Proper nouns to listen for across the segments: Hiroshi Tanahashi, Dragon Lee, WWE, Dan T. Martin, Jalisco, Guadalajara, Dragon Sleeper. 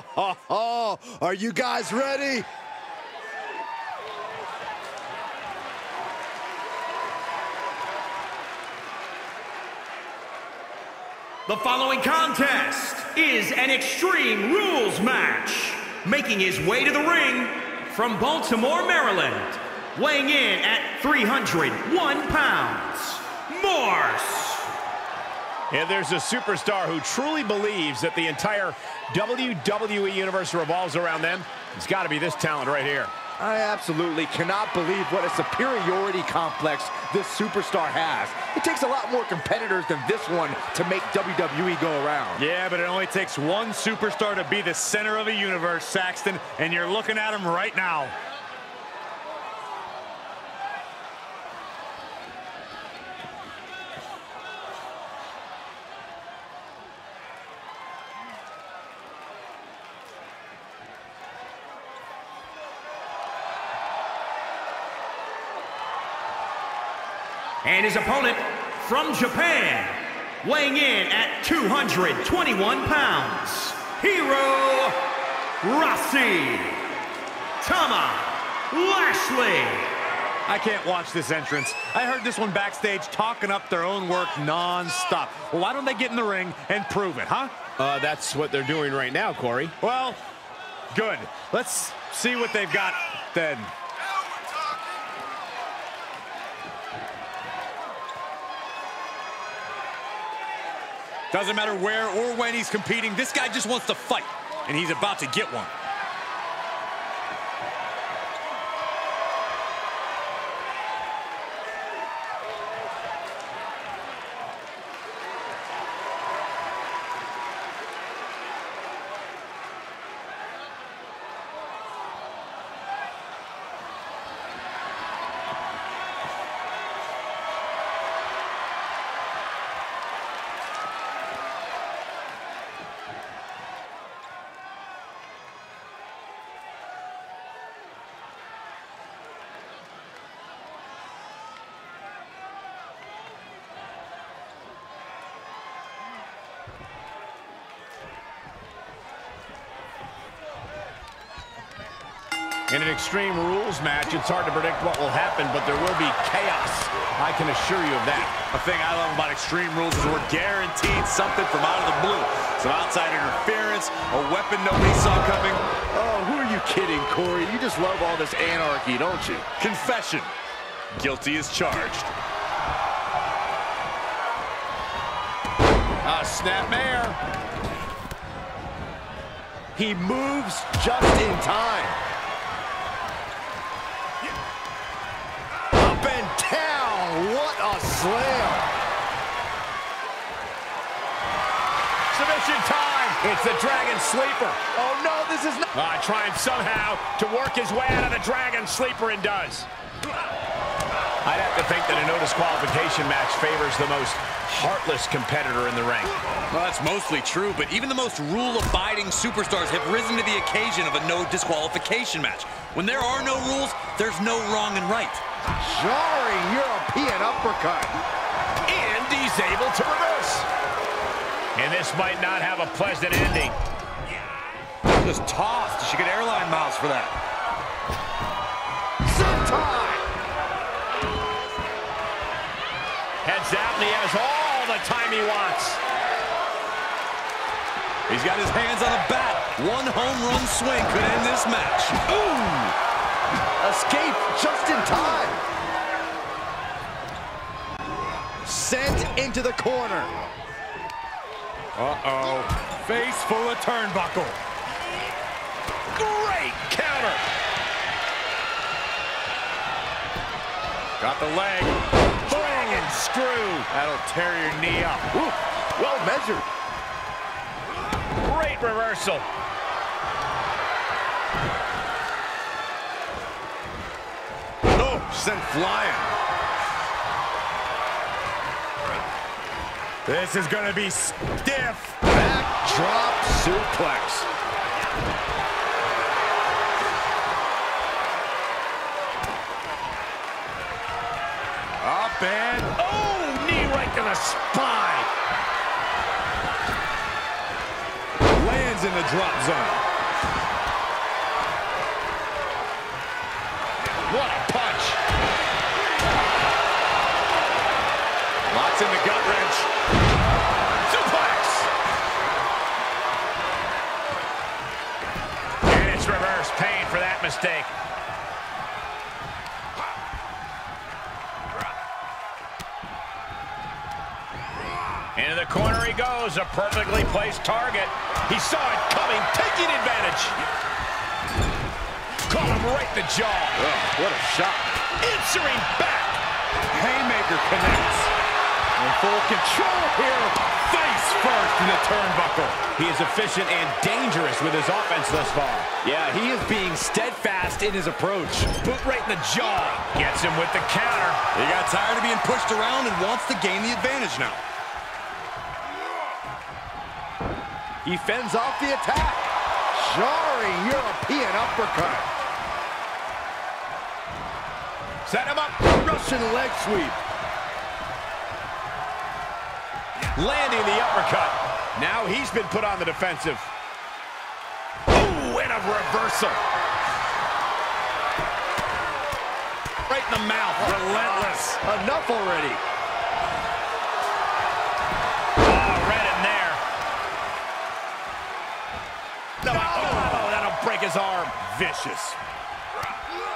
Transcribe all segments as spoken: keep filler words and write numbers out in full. ho, ho, ho. Are you guys ready? The following contest is an Extreme Rules match. Making his way to the ring from Baltimore, Maryland, weighing in at three hundred one pounds, Morse. And there's a superstar who truly believes that the entire W W E universe revolves around them. It's got to be this talent right here. I absolutely cannot believe what a superiority complex this superstar has. It takes a lot more competitors than this one to make W W E go around. Yeah, but it only takes one superstar to be the center of a universe, Saxton, and you're looking at him right now. And his opponent from Japan, weighing in at two hundred twenty-one pounds, Hiroshi Tanahashi. I can't watch this entrance. I heard this one backstage talking up their own work non-stop. Well, why don't they get in the ring and prove it, huh? Uh, that's what they're doing right now, Corey. Well, good. Let's see what they've got then. Doesn't matter where or when he's competing, this guy just wants to fight, and he's about to get one. In an Extreme Rules match, it's hard to predict what will happen, but there will be chaos. I can assure you of that. The thing I love about Extreme Rules is we're guaranteed something from out of the blue. Some outside interference, a weapon nobody saw coming. Oh, who are you kidding, Corey? You just love all this anarchy, don't you? Confession. Guilty as charged. A snapmare. He moves just in time. What a slam! Submission time! It's the Dragon Sleeper. Oh no, this is not... Uh, trying somehow to work his way out of the Dragon Sleeper and does. I'd have to think that a no disqualification match favors the most heartless competitor in the ring. Well, that's mostly true, but even the most rule-abiding superstars have risen to the occasion of a no disqualification match. When there are no rules, there's no wrong and right. Jarring European uppercut. And he's able to reverse. And this might not have a pleasant ending. Yeah. Just tossed. She could airline miles for that. Sentai. Heads out and he has all the time he wants. He's got his hands on a bat. One home run swing could end this match. Ooh. Escape just in time. Sent into the corner. Uh-oh. Face full of turnbuckle. Great counter. Got the leg. Dragon screw. That'll tear your knee up. Ooh, well measured. Great reversal. Sent flying. This is gonna be stiff. Backdrop suplex. Up and oh, knee right to the spine. Lands in the drop zone. What a punch. Lots in the gut wrench. Suplex. And it's reverse pain for that mistake. Into the corner he goes, a perfectly placed target. He saw it coming, taking advantage. Caught him right in the jaw. Oh, what a shot. Answering back. Haymaker connects. In full control here, face first in the turnbuckle. He is efficient and dangerous with his offense thus far. Yeah, he is being steadfast in his approach. Boot right in the jaw. Gets him with the counter. He got tired of being pushed around and wants to gain the advantage now. He fends off the attack. Jarring European uppercut. Set him up. Russian leg sweep. Landing the uppercut. Now he's been put on the defensive. Ooh, and a reversal. Right in the mouth. Relentless. Enough already. His arm, vicious.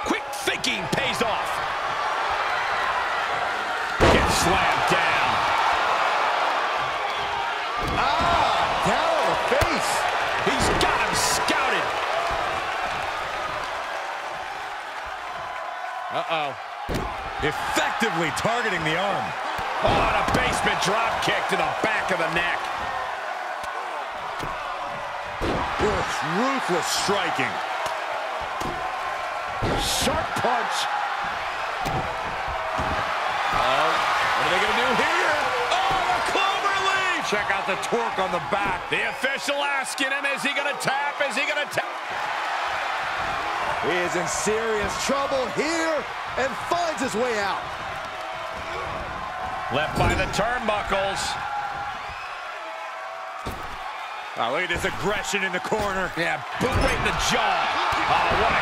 Quick thinking pays off. Gets slammed down. Ah, down to the face. He's got him scouted. Uh-oh. Effectively targeting the arm. Oh, and a basement drop kick to the back of the neck. Ruthless striking. Sharp punch. Oh, what are they going to do here? Oh, the Clover Leaf. Check out the torque on the back. The official asking him, is he going to tap? Is he going to tap? He is in serious trouble here and finds his way out. Left by the turnbuckles. Oh, look at this aggression in the corner. Yeah, boot right in the jaw. Oh, what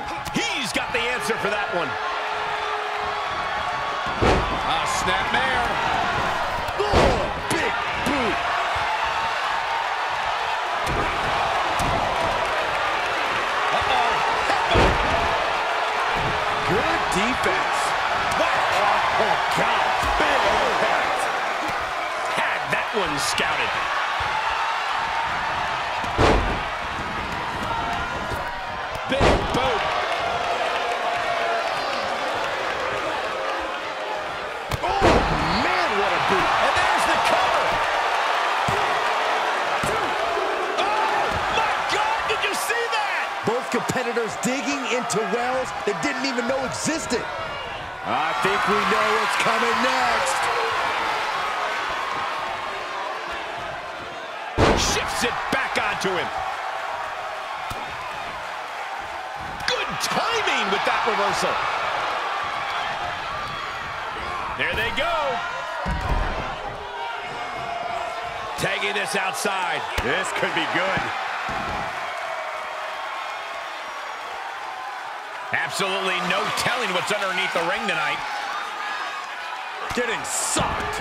a counter. He's got the answer for that one. A snapmare. Oh, big boot. Uh-oh. Good defense. Oh, God, big impact. Had that one scouted. Big boot. Oh, man, what a boot. And there's the cover. Oh, my God, did you see that? Both competitors digging into wells they didn't even know existed. I think we know what's coming next. Shifts it back onto him. Good timing with that reversal. There they go. Tagging this outside. This could be good. Absolutely no telling what's underneath the ring tonight. Getting sucked.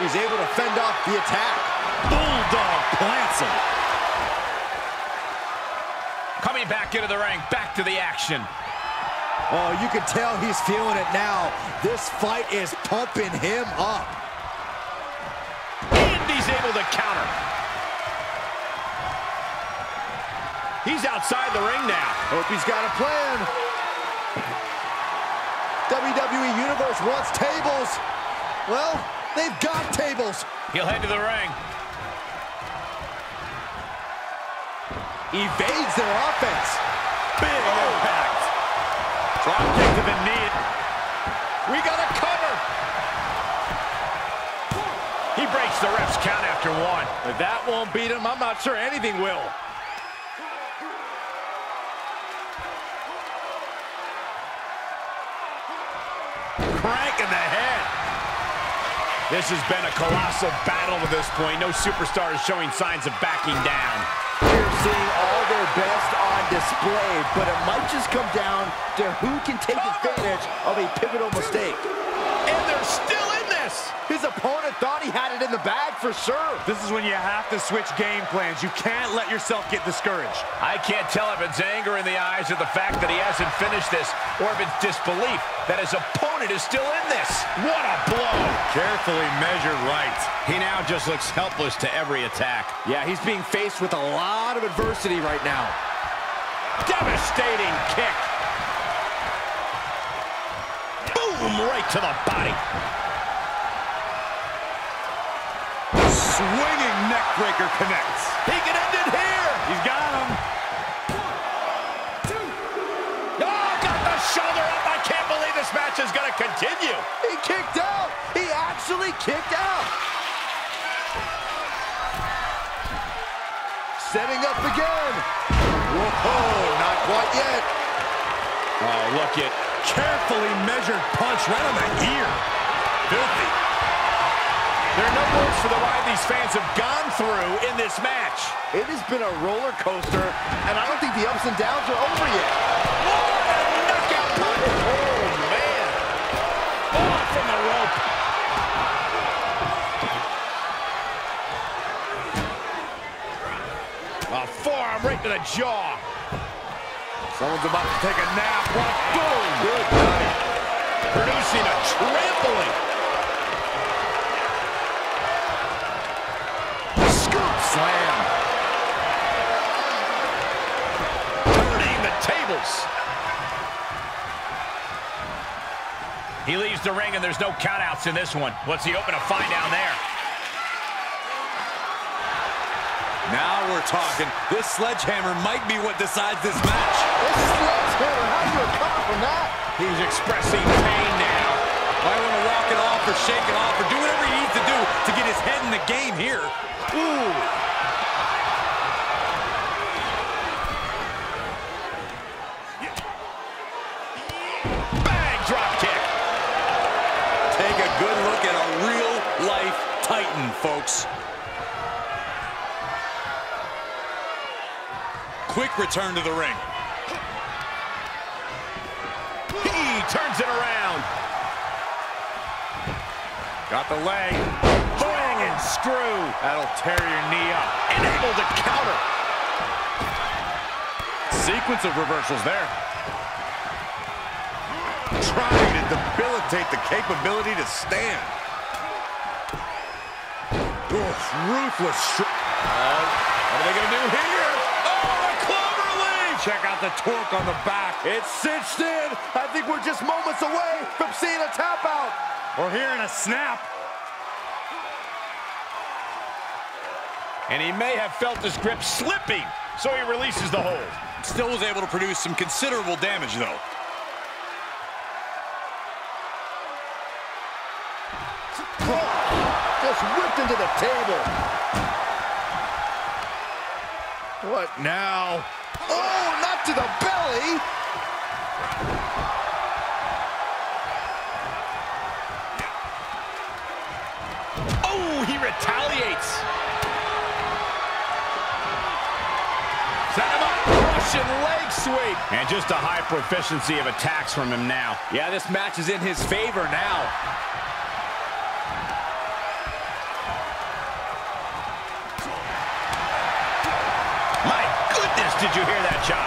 He's able to fend off the attack. Bulldog plants him. Coming back into the ring, back to the action. Oh, you can tell he's feeling it now. This fight is pumping him up. And he's able to counter. He's outside the ring now. Hope he's got a plan. W W E Universe wants tables. Well, they've got tables. He'll head to the ring. Evades their offense. Big oh. impact. Drop kick to the knee. We got a cover. He breaks the ref's count after one. If that won't beat him, I'm not sure anything will. Crank in the head. This has been a colossal battle to this point. No superstar is showing signs of backing down. They're seeing all their best on display, but it might just come down to who can take advantage of a pivotal mistake. And they're still in this! His opponent thought he had it in the bag for sure. This is when you have to switch game plans. You can't let yourself get discouraged. I can't tell if it's anger in the eyes or the fact that he hasn't finished this, or if it's disbelief that his opponent is still in this. What a blow! Carefully measured right. He now just looks helpless to every attack. Yeah, he's being faced with a lot of adversity right now. Devastating kick. Boom, right to the body. Swinging neck breaker connects. He can end it here. He's got him. One, two. Oh, got the shoulder up. I can't believe this match is going to continue. He kicked out. He actually kicked out. Setting up again. Whoa, not quite yet. Oh, look it. Carefully measured punch right on the ear. Filthy. There are no words for the ride these fans have gone through in this match. It has been a roller coaster, and I don't think the ups and downs are over yet. What a knockout punch! Oh, man. Oh, from the rope. A forearm right to the jaw. Someone's about to take a nap. What? Boom! Good night. Producing a trampling. Slam. Turning the tables. He leaves the ring and there's no countouts in this one. What's he open to find down there? Now we're talking. This sledgehammer might be what decides this match. This sledgehammer, how do you recover from that? He's expressing pain now. Might want to walk it off or shake it off or do whatever he needs to do to get his head in the game here. Ooh. Titan, folks. Quick return to the ring. He turns it around. Got the leg. Swing and screw. That'll tear your knee up. And able to counter. Sequence of reversals there. Trying to debilitate the capability to stand. Ruthless strike. Uh, what are they going to do here? Oh, a clover leaf! Check out the torque on the back. It's cinched in. I think we're just moments away from seeing a tap out. Or hearing a snap. And he may have felt his grip slipping, so he releases the hold. Still was able to produce some considerable damage, though. Whipped into the table. What now? Oh, not to the belly. Oh, he retaliates. Set him up. Russian leg sweep. And just a high proficiency of attacks from him now. Yeah, this match is in his favor now. Did you hear that chop?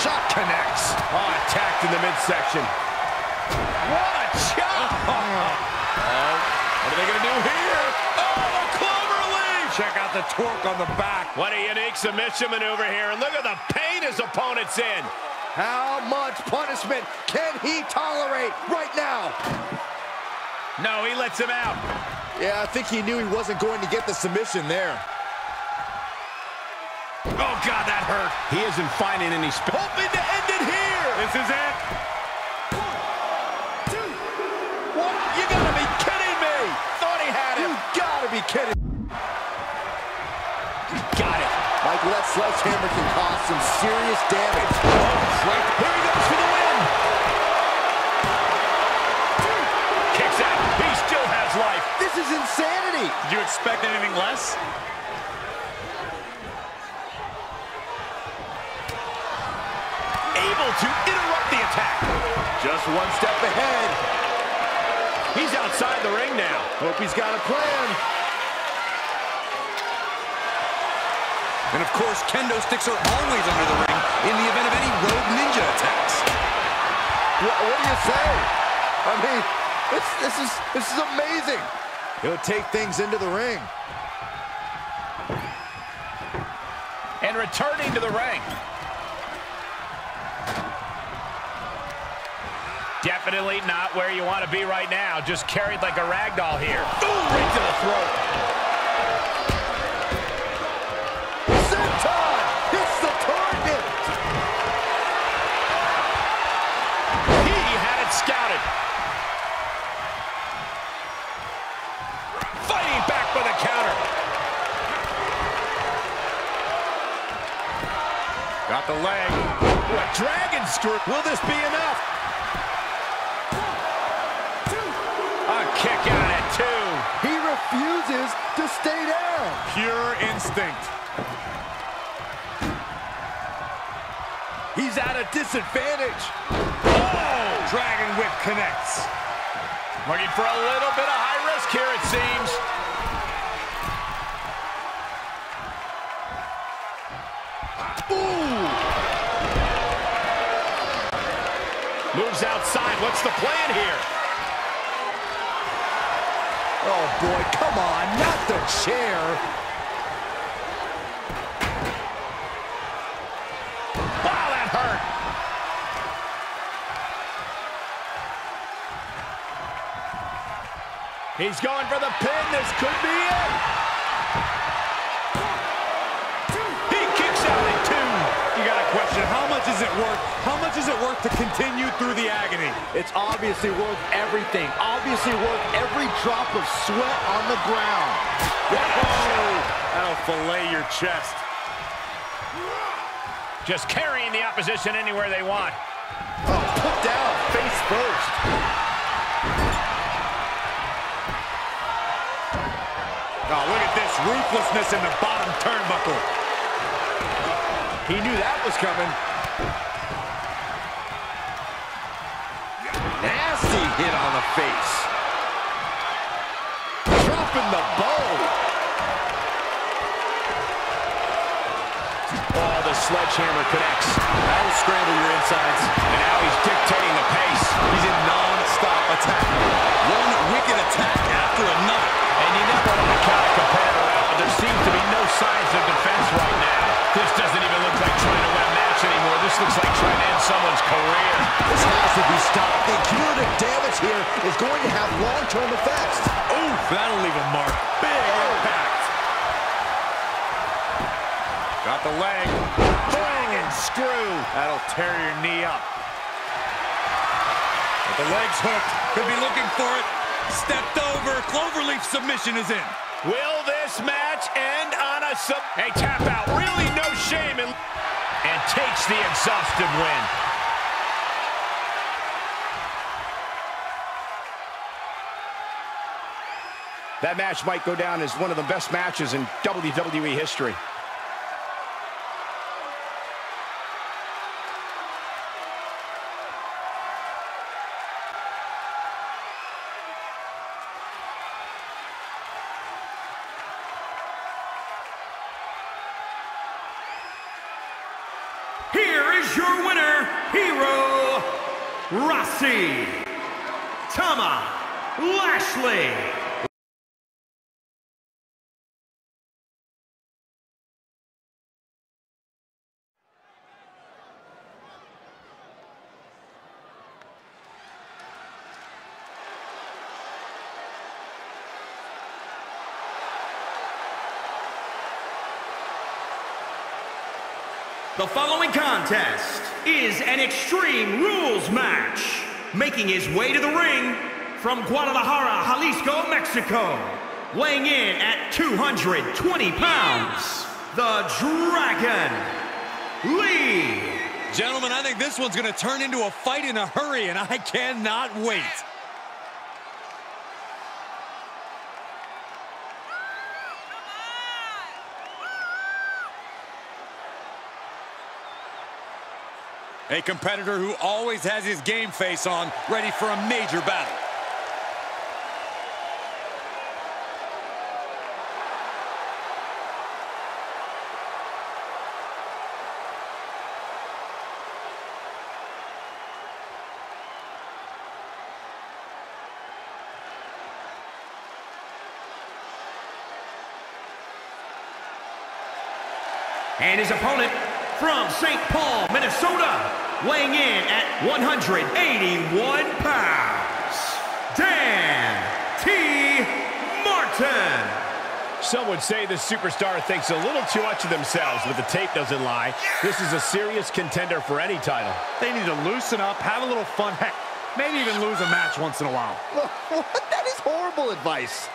Shot connects. Oh, attacked in the midsection. What a chop! Oh, what are they going to do here? Oh, a clover leaf! Check out the torque on the back. What a unique submission maneuver here. And look at the pain his opponent's in. How much punishment can he tolerate right now? No, he lets him out. Yeah, I think he knew he wasn't going to get the submission there. Oh, God, that hurt. He isn't finding any space. Hoping to end it here. This is it. One, two. What? You gotta be kidding me. Thought he had it. You gotta be kidding. Got it. Michael, that sledgehammer can cause some serious damage. Oh, right. Here he goes for the win. Two. Kicks out. He still has life. This is is insanity. Did you expect anything less? Able to interrupt the attack. Just one step ahead. He's outside the ring now. Hope he's got a plan. And of course, kendo sticks are always under the ring in the event of any rogue ninja attacks. What, what do you say? I mean, it's, this is this is amazing. He'll take things into the ring. And returning to the ring. Definitely not where you want to be right now. Just carried like a ragdoll here. Ooh, right to the throat. Senton hits the target. He had it scouted. Fighting back with a counter. Got the leg. Ooh, a dragon screw. Will this be enough? Kick out at two. He refuses to stay down. Pure instinct. He's at a disadvantage. Oh! Dragon whip connects. Looking for a little bit of high risk here, it seems. Ooh! Moves outside. What's the plan here? Oh, boy, come on, not the chair. Wow, that hurt. He's going for the pin. This could be it. He kicks out at two. You got a question. How much is it worth? How much is it worth to continue through the agony? It's obviously worth everything. Obviously worth every drop of sweat on the ground. Whoa. That'll fillet your chest. Just carrying the opposition anywhere they want. Oh, put down face first. Oh, look at this ruthlessness in the bottom turnbuckle. He knew that was coming. Nasty hit on the face. Dropping the bowl. Oh, the sledgehammer connects. That'll scramble your insides. And now he's dictating the pace. He's in non-stop attack. One wicked attack after another. And you never want to count a competitor out, but there seems to be no signs of defense right now. This doesn't even look like trying to win a match anymore. This looks like trying to end someone's career. This has to be stopped. The cumulative damage here is going to have long-term effects. Ooh, that'll leave a mark. Big impact. Got the leg. Bang and screw. That'll tear your knee up. But the leg's hooked. Could be looking for it. Stepped over. Cloverleaf submission is in. Will this match end on a sub... Hey, tap out. Really no shame in... And takes the exhaustive win. That match might go down as one of the best matches in W W E history. Your winner, Hiroshi Tanahashi. The following contest is an Extreme Rules match. Making his way to the ring from Guadalajara, Jalisco, Mexico. Weighing in at two hundred twenty pounds, the Dragon Lee. Gentlemen, I think this one's going to turn into a fight in a hurry, and I cannot wait. A competitor who always has his game face on, ready for a major battle. And his opponent, from Saint Paul, Minnesota, weighing in at one hundred eighty-one pounds, Dan T. Martin. Some would say this superstar thinks a little too much of themselves, but the tape doesn't lie. This is a serious contender for any title. They need to loosen up, have a little fun, heck, maybe even lose a match once in a while. What? That is horrible advice.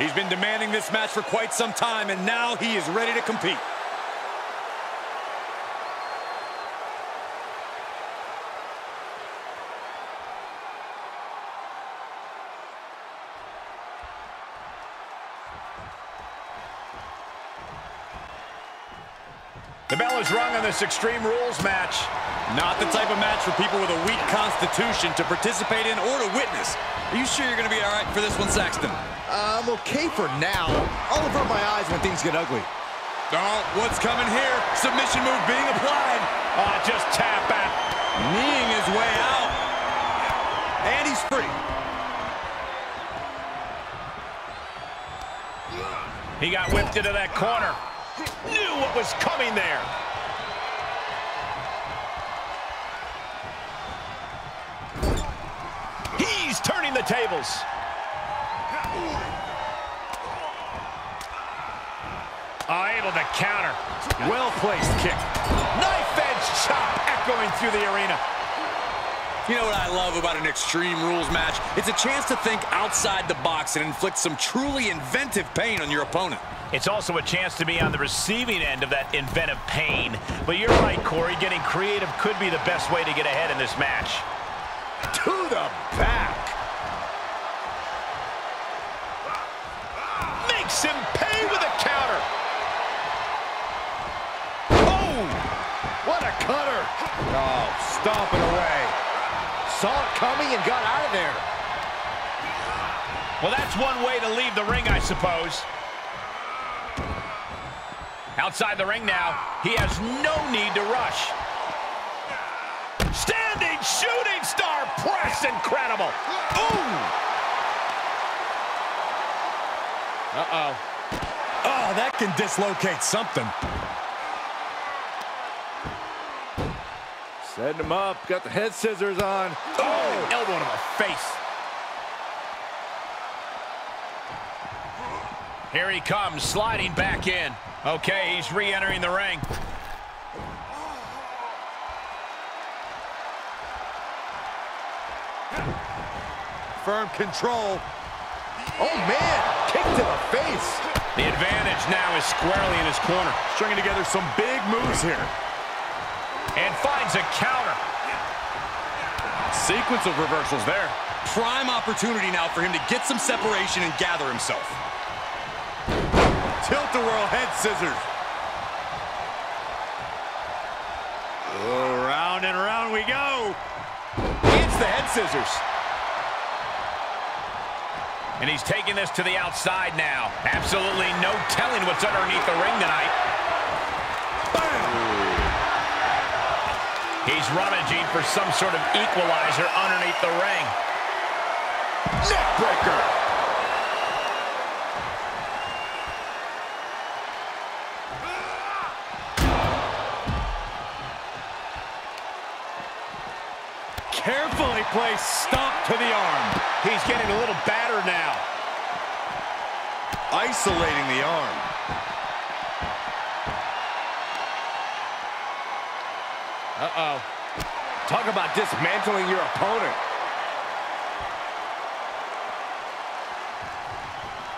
He's been demanding this match for quite some time, and now he is ready to compete. The bell is rung on this Extreme Rules match. Not the type of match for people with a weak constitution to participate in or to witness. Are you sure you're going to be all right for this one, Saxton? I'm okay for now. I'll avert my eyes when things get ugly. Oh, what's coming here? Submission move being applied. Oh, just tap out. Kneeing his way out. And he's free. He got whipped into that corner. Knew what was coming there. He's turning the tables. Oh, able to counter. Well-placed kick. Knife-edge chop echoing through the arena. You know what I love about an Extreme Rules match? It's a chance to think outside the box and inflict some truly inventive pain on your opponent. It's also a chance to be on the receiving end of that inventive pain. But you're right, Corey. Getting creative could be the best way to get ahead in this match. To the back. Makes him pay with a counter. Oh, what a cutter. Oh, stomping away. Saw it coming and got out of there. Well, that's one way to leave the ring, I suppose. Outside the ring now, he has no need to rush. Standing shooting star press, incredible. Ooh. Uh-oh. Oh, that can dislocate something. Setting him up. Got the head scissors on. Oh, oh. Elbow to the face. Here he comes, sliding back in. Okay, he's re-entering the ring. Firm control. Oh, man. Kick to the face. The advantage now is squarely in his corner. Stringing together some big moves here. And finds a counter. Sequence of reversals there. Prime opportunity now for him to get some separation and gather himself. Tilt-a-whirl head scissors. Oh, round and round we go. Hits the head scissors. And he's taking this to the outside now. Absolutely no telling what's underneath the ring tonight. Bam! He's rummaging for some sort of equalizer underneath the ring. Neck breaker. Carefully placed stomp to the arm. He's getting a little battered now. Isolating the arm. Uh-oh. Talk about dismantling your opponent.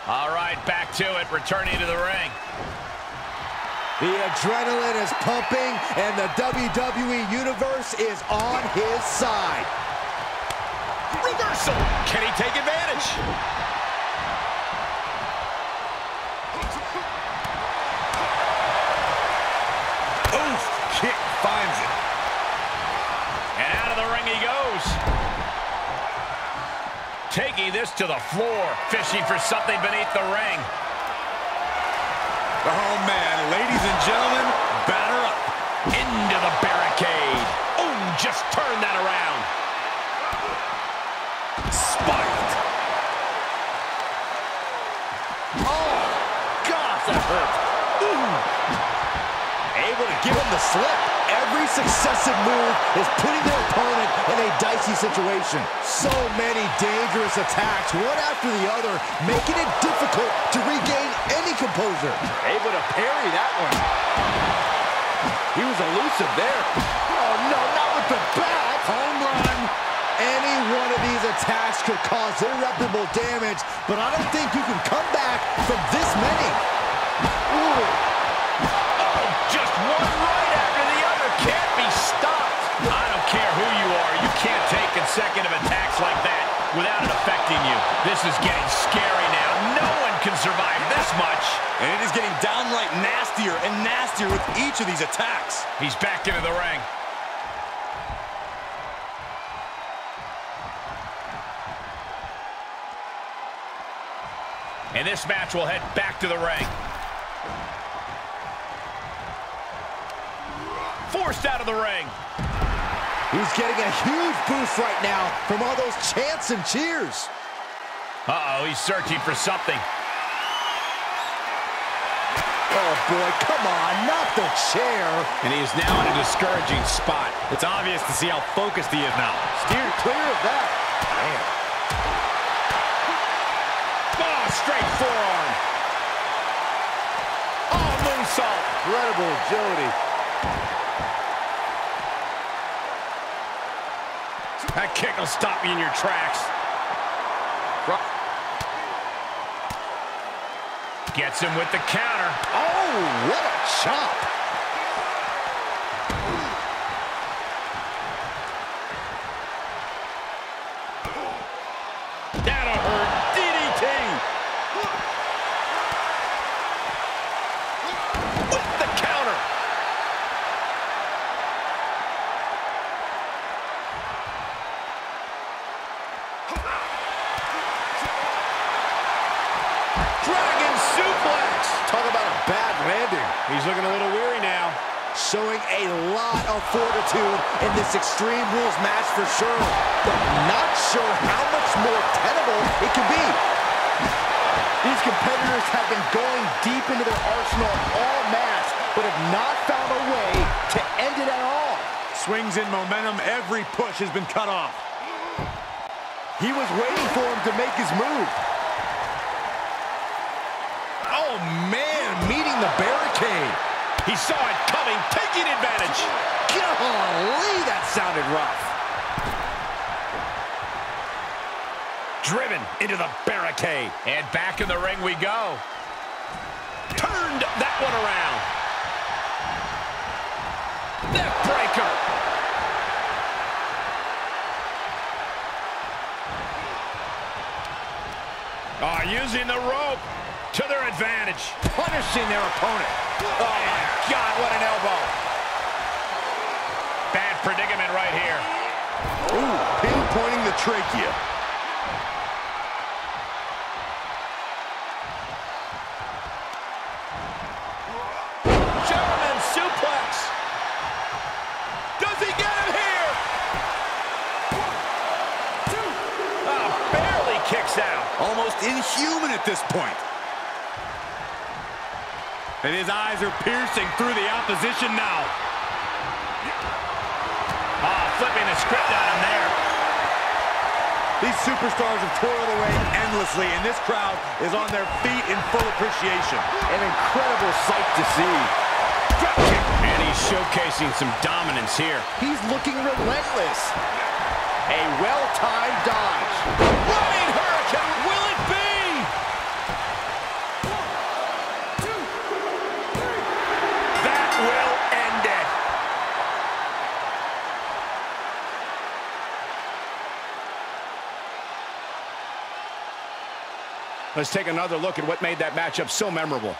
All right, back to it, returning to the ring. The adrenaline is pumping, and the W W E Universe is on his side. Reversal. Can he take advantage? taking this to the floor, fishing for something beneath the ring. Oh, man, ladies and gentlemen, batter up into the barricade. Oh, just turn that around. Spiked. Oh, gosh, that hurt. Ooh. Able to give him the slip. Every successive move is putting their opponent in a dicey situation. So many dangerous attacks, one after the other, making it difficult to regain any composure. Able to parry that one. He was elusive there. Oh, no, not with the back. Home run. Any one of these attacks could cause irreparable damage, but I don't think you can come back from this many. Ooh. Oh, just one run. Can't be stopped. I don't care who you are. You can't take consecutive attacks like that without it affecting you. This is getting scary now. No one can survive this much. And it is getting downright nastier and nastier with each of these attacks. He's back into the ring. And this match will head back to the ring. Forced out of the ring. He's getting a huge boost right now from all those chants and cheers. Uh-oh, he's searching for something. Oh, boy, come on, not the chair. And he is now in a discouraging spot. It's obvious to see how focused he is now. Steer clear of that. Man. Oh, straight forearm. Oh, moonsault. Incredible agility. That kick will stop you in your tracks. Gets him with the counter. Oh, what a chop. That'll hurt. D D T. With the counter. Dragon suplex. Talk about a bad landing. He's looking a little weary now. Showing a lot of fortitude in this Extreme Rules match for sure, but not sure how much more tenable it can be. These competitors have been going deep into their arsenal all match, but have not found a way to end it at all. Swings in momentum. Every push has been cut off. He was waiting for him to make his move. Oh, man, meeting the barricade. He saw it coming, taking advantage. Golly, that sounded rough. Driven into the barricade. And back in the ring we go. Turned that one around. Neck breaker. Oh, using the rope to their advantage. Punishing their opponent. Oh, my God, what an elbow. Bad predicament right here. Ooh, pinpointing the trachea. German suplex. Does he get it here? Oh, barely kicks out. Almost inhuman at this point. And his eyes are piercing through the opposition now. Ah, oh, flipping the script on him there. These superstars have toiled away endlessly, and this crowd is on their feet in full appreciation. An incredible sight to see. And he's showcasing some dominance here. He's looking relentless. A well-timed dodge. Right hurricane. Will it be? One, two, that will end it. Let's take another look at what made that matchup so memorable.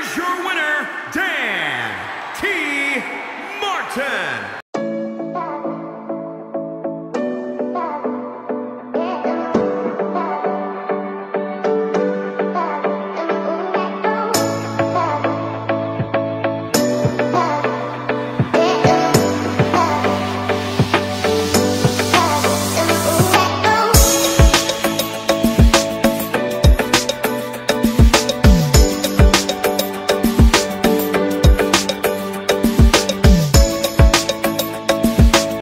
is your winner,